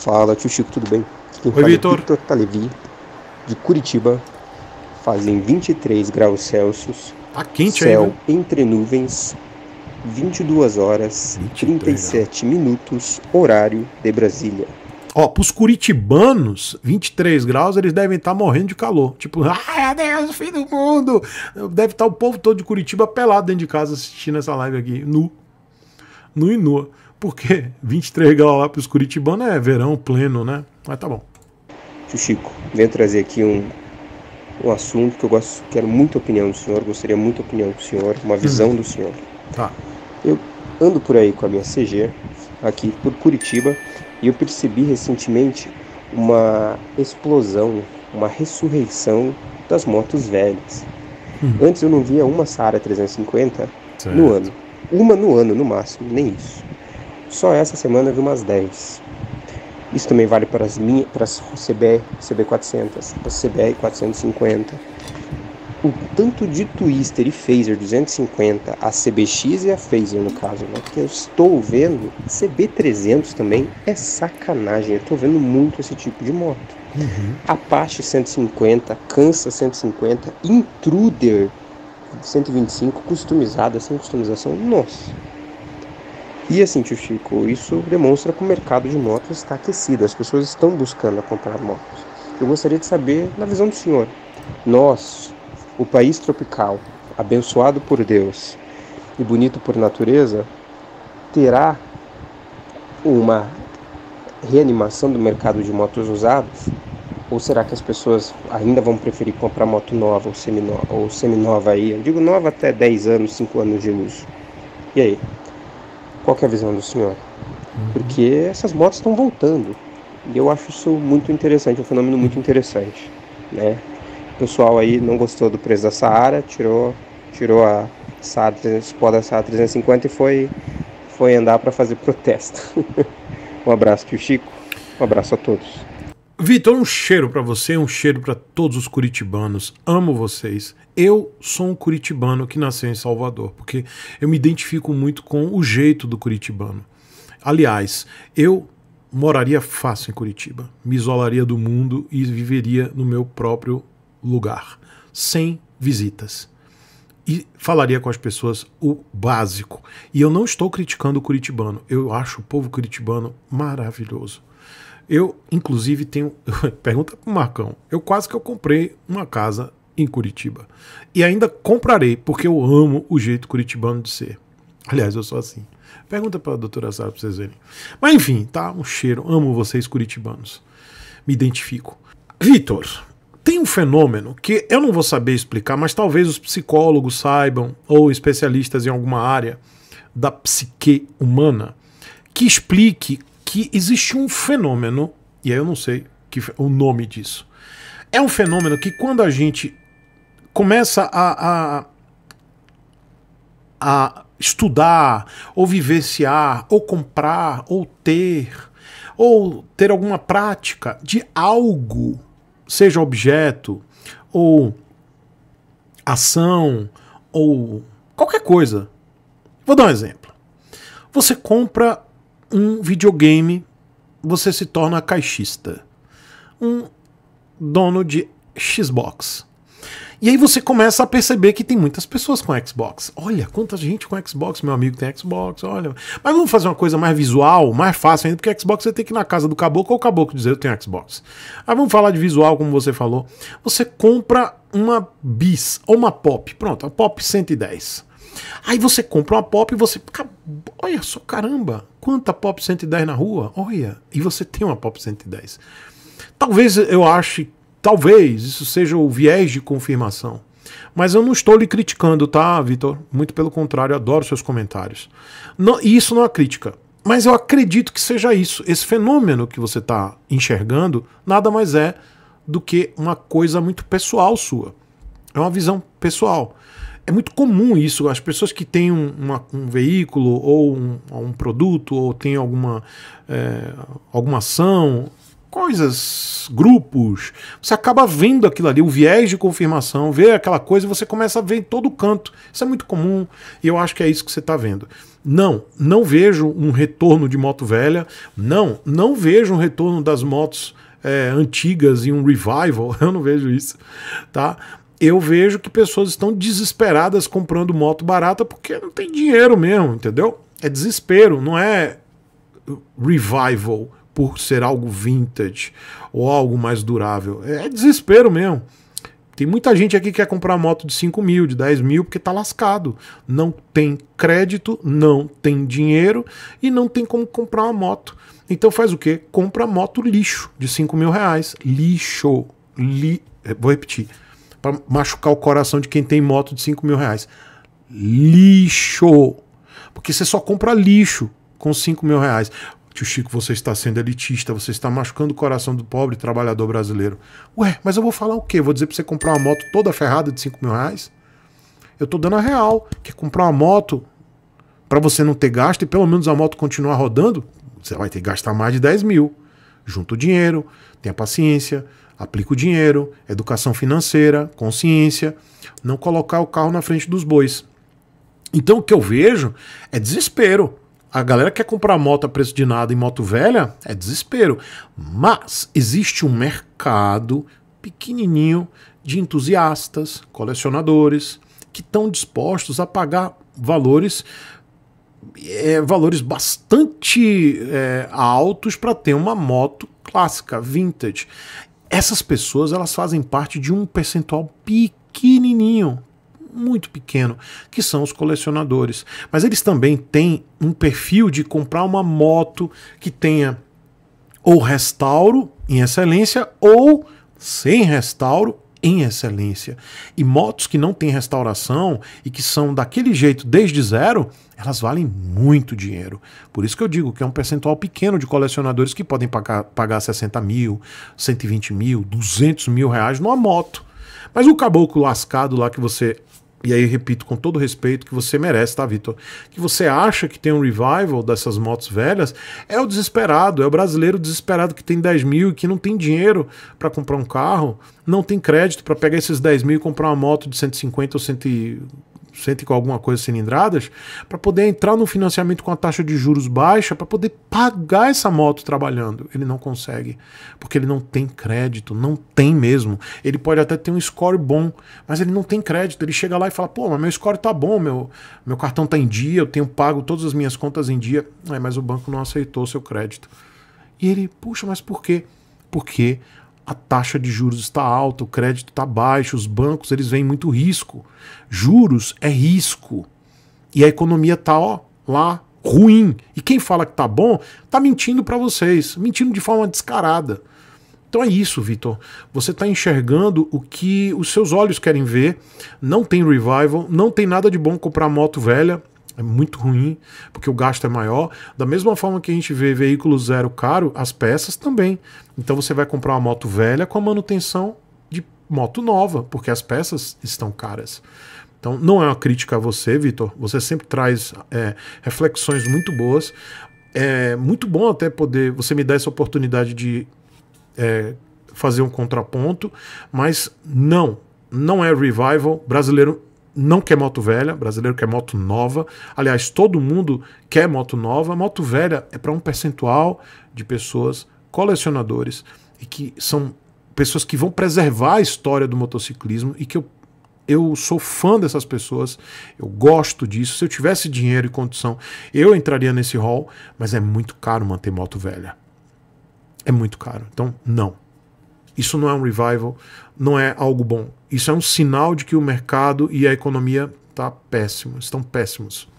Fala, tio Chico, tudo bem? Quem fala é Vitor Talevi, de Curitiba. Fazem 23 graus Celsius. Tá quente aí, céu entre nuvens, 22 horas, 37 minutos, horário de Brasília. Ó, pros curitibanos, 23 graus, eles devem estar morrendo de calor. Tipo, ai, Deus, fim do mundo! Deve estar o povo todo de Curitiba pelado dentro de casa assistindo essa live aqui, nu. Nu e nua. Porque 23 graus lá pros curitibanos é verão pleno, né? Mas tá bom. Tio Chico, venho trazer aqui um assunto que eu gosto, quero muita opinião do senhor, gostaria muita opinião do senhor, uma visão do senhor. Tá. Eu ando por aí com a minha CG, aqui por Curitiba, e eu percebi recentemente uma explosão, uma ressurreição das motos velhas. Antes eu não via uma Sara 350 certo. No ano. Uma no ano, no máximo, nem isso. Só essa semana eu vi umas 10. Isso também vale para as minhas, para as CB400, para as CB450. O tanto de Twister e Fazer 250, a CBX e a Fazer no caso, né? Que eu estou vendo, CB300 também é sacanagem. Eu estou vendo muito esse tipo de moto. Apache 150, Cança 150, Intruder 125, customizada, sem customização, nossa. E assim, tio Chico, isso demonstra que o mercado de motos está aquecido. As pessoas estão buscando comprar motos. Eu gostaria de saber, na visão do senhor, nós, o país tropical, abençoado por Deus e bonito por natureza, terá uma reanimação do mercado de motos usadas? Ou será que as pessoas ainda vão preferir comprar moto nova ou seminova aí? Eu digo nova até 10 anos, 5 anos de uso. E aí? Qual que é a visão do senhor? Porque essas motos estão voltando. E eu acho isso muito interessante, um fenômeno muito interessante, né? O pessoal aí não gostou do preço da Saara, tirou a Saara, pó da Saara 350 e foi andar para fazer protesto. Um abraço, tio Chico. Um abraço a todos. Vitor, um cheiro para você, um cheiro para todos os curitibanos. Amo vocês. Eu sou um curitibano que nasceu em Salvador, porque eu me identifico muito com o jeito do curitibano. Aliás, eu moraria fácil em Curitiba, me isolaria do mundo e viveria no meu próprio lugar, sem visitas. E falaria com as pessoas o básico. E eu não estou criticando o curitibano, eu acho o povo curitibano maravilhoso. Eu, inclusive, tenho... Pergunta pro Marcão. Eu quase que eu comprei uma casa em Curitiba. E ainda comprarei, porque eu amo o jeito curitibano de ser. Aliás, eu sou assim. Pergunta pra doutora Sara pra vocês verem. Mas enfim, tá? Um cheiro. Amo vocês curitibanos. Me identifico. Vitor, tem um fenômeno que eu não vou saber explicar, mas talvez os psicólogos saibam, ou especialistas em alguma área da psique humana, que explique... que existe um fenômeno, e aí eu não sei o nome disso. É um fenômeno que quando a gente começa a estudar, ou vivenciar, ou comprar, ou ter alguma prática de algo, seja objeto, ou ação, ou qualquer coisa. Vou dar um exemplo. Você compra... um videogame, você se torna caixista, um dono de Xbox. E aí você começa a perceber que tem muitas pessoas com Xbox. Olha, quanta gente com Xbox, meu amigo tem Xbox, olha. Mas vamos fazer uma coisa mais visual, mais fácil ainda, porque Xbox você tem que ir na casa do caboclo ou o caboclo dizer eu tenho Xbox. Aí vamos falar de visual, como você falou. Você compra uma bis ou uma pop, pronto, a pop 110. Aí você compra uma pop e você... Olha só, caramba, quanta pop 110 na rua, olha. E você tem uma pop 110. Talvez eu ache... Talvez isso seja o viés de confirmação. Mas eu não estou lhe criticando, tá, Vitor? Muito pelo contrário, eu adoro seus comentários. Não, e isso não é crítica. Mas eu acredito que seja isso. Esse fenômeno que você está enxergando nada mais é do que uma coisa muito pessoal sua. É uma visão pessoal. É muito comum isso, as pessoas que têm um veículo ou um produto ou têm alguma ação coisas, grupos, você acaba vendo aquilo ali, o viés de confirmação, vê aquela coisa e você começa a ver em todo canto. Isso é muito comum e eu acho que é isso que você está vendo. Não, não vejo um retorno de moto velha, não vejo um retorno das motos antigas e um revival, eu não vejo isso, tá? Eu vejo que pessoas estão desesperadas comprando moto barata porque não tem dinheiro mesmo, entendeu? É desespero, não é revival por ser algo vintage ou algo mais durável. É desespero mesmo. Tem muita gente aqui que quer comprar moto de 5 mil, de 10 mil, porque tá lascado. Não tem crédito, não tem dinheiro e não tem como comprar uma moto. Então faz o quê? Compra moto lixo de 5 mil reais. Lixo. Vou repetir. Para machucar o coração de quem tem moto de 5 mil reais. Lixo. Porque você só compra lixo com 5 mil reais. Tio Chico, você está sendo elitista, você está machucando o coração do pobre trabalhador brasileiro. Ué, mas eu vou falar o quê? Vou dizer para você comprar uma moto toda ferrada de 5 mil reais? Eu tô dando a real. Quer comprar uma moto para você não ter gasto e pelo menos a moto continuar rodando? Você vai ter que gastar mais de 10 mil. Junta o dinheiro, tenha paciência, aplica o dinheiro, educação financeira, consciência, não colocar o carro na frente dos bois. Então o que eu vejo é desespero. A galera que quer comprar moto a preço de nada em moto velha, é desespero. Mas existe um mercado pequenininho de entusiastas, colecionadores, que estão dispostos a pagar valores, valores bastante altos para ter uma moto clássica, vintage. Essas pessoas, elas fazem parte de um percentual pequenininho, muito pequeno, que são os colecionadores. Mas eles também têm um perfil de comprar uma moto que tenha ou restauro em excelência ou sem restauro em excelência. E motos que não têm restauração e que são daquele jeito desde zero, elas valem muito dinheiro. Por isso que eu digo que é um percentual pequeno de colecionadores que podem pagar 60 mil, 120 mil, 200 mil reais numa moto. Mas o caboclo lascado lá que você... E aí, repito, com todo respeito, que você merece, tá, Vitor? Que você acha que tem um revival dessas motos velhas, é o desesperado, é o brasileiro desesperado que tem 10 mil e que não tem dinheiro para comprar um carro, não tem crédito para pegar esses 10 mil e comprar uma moto de 150 ou 100 com alguma coisa cilindradas, para poder entrar no financiamento com a taxa de juros baixa, para poder pagar essa moto trabalhando. Ele não consegue, porque ele não tem crédito, não tem mesmo. Ele pode até ter um score bom, mas ele não tem crédito. Ele chega lá e fala, pô, mas meu score tá bom, meu cartão tá em dia, eu tenho pago todas as minhas contas em dia. Mas o banco não aceitou o seu crédito. E ele, puxa, mas por quê? Porque a taxa de juros está alta, o crédito está baixo, os bancos, eles veem muito risco. Juros é risco. E a economia está lá, ruim. E quem fala que está bom, está mentindo para vocês, mentindo de forma descarada. Então é isso, Vitor. Você está enxergando o que os seus olhos querem ver. Não tem revival, não tem nada de bom comprar moto velha. É muito ruim, porque o gasto é maior. Da mesma forma que a gente vê veículo zero caro, as peças também. Então você vai comprar uma moto velha com a manutenção de moto nova, porque as peças estão caras. Então não é uma crítica a você, Vitor. Você sempre traz reflexões muito boas. É muito bom até poder... Você me dá essa oportunidade de fazer um contraponto, mas não é revival brasileiro. Não quer moto velha, brasileiro quer moto nova. Aliás, todo mundo quer moto nova. Moto velha é para um percentual de pessoas, colecionadores, e que são pessoas que vão preservar a história do motociclismo e que eu sou fã dessas pessoas, eu gosto disso. Se eu tivesse dinheiro e condição, eu entraria nesse hall, mas é muito caro manter moto velha. É muito caro. Então, não. Isso não é um revival, não é algo bom. Isso é um sinal de que o mercado e a economia estão péssimos.